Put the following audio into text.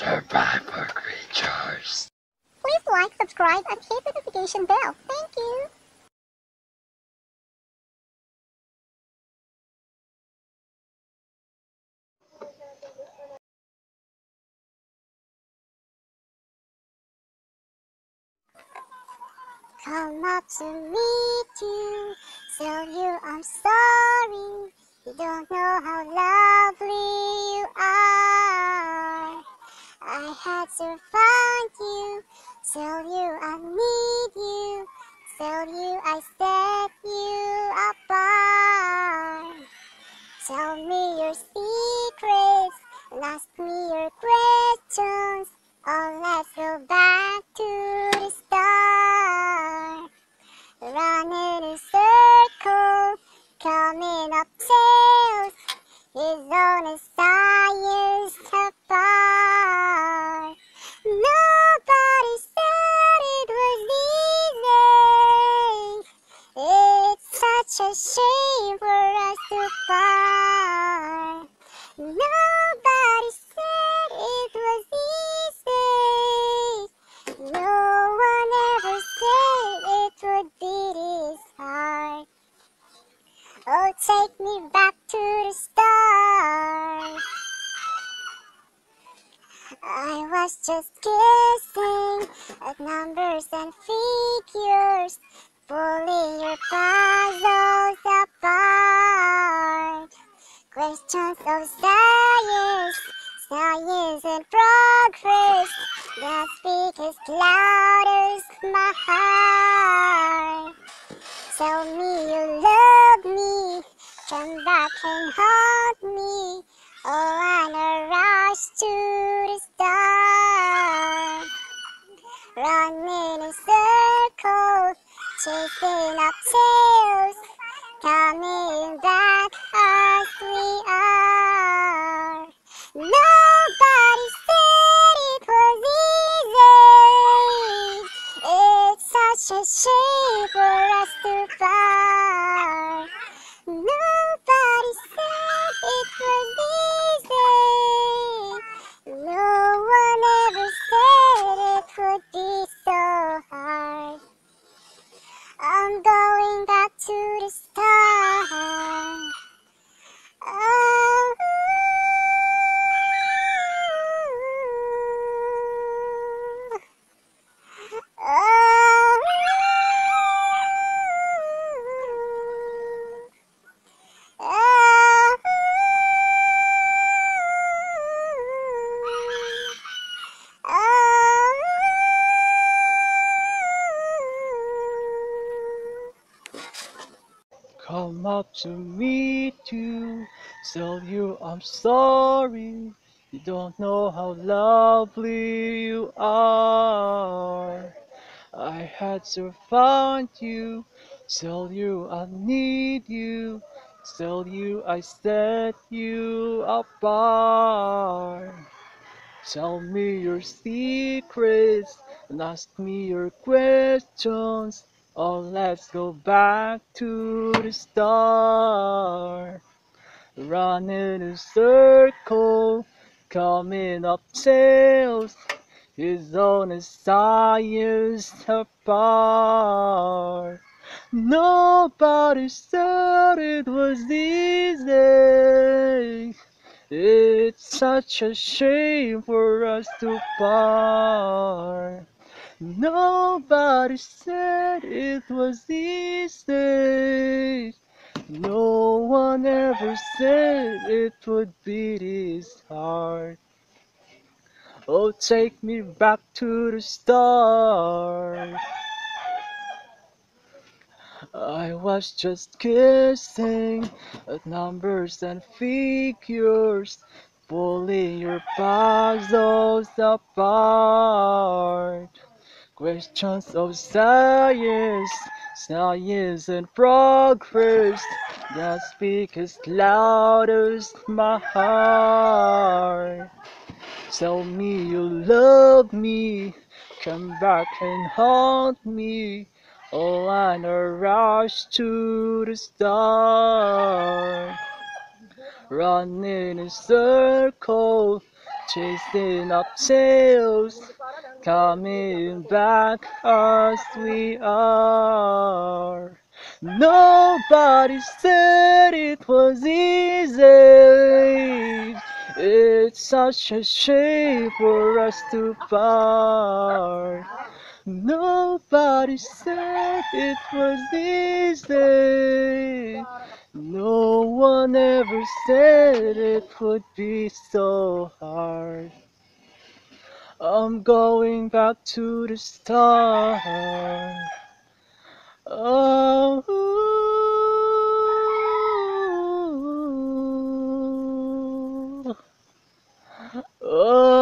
Survivor creatures. Please like, subscribe, and hit the notification bell. Thank you. Come up to meet you, tell you I'm sorry. You don't know how lovely you are. I had to find you, tell you I need you, tell you I set you apart. Tell me your secrets, and ask me your questions, or let's go back to the start. Run in a circle, coming up tails, his own is science apart. Nobody said it was easy. It's such a shame for us to part. Nobody said it was easy. No one ever said it would be this hard. Oh, take me back to the start. I was just guessing at numbers and figures, pulling your puzzles apart. Questions of science, science and progress, the speakers louders my heart. Tell me you love me, come back and hug me, oh, on a rush to the start. Run in a circle, chasing up tails, coming back as we are. Nobody said it was easy. It's such a shame for us to part. Nobody said it was easy. No one ever said it would be so hard. I'm going back to the start. Come up to meet you, tell you I'm sorry. You don't know how lovely you are. I had to find you, tell you I need you, tell you I set you apart. Tell me your secrets and ask me your questions. Oh, let's go back to the start. Run in a circle, coming up tails, his own is science apart. Nobody said it was easy. It's such a shame for us to part. Nobody said it was easy. No one ever said it would be this hard. Oh, take me back to the start. I was just guessing at numbers and figures, pulling your puzzles apart. Questions of science, science and progress, that speak as loud as my heart. Tell me you love me, come back and haunt me, oh, on a rush to the start. Run in a circle, chasing up sails, coming back as we are. Nobody said it was easy. It's such a shame for us to part. Nobody said it was easy. No one ever said it would be so hard. I'm going back to the start. Oh.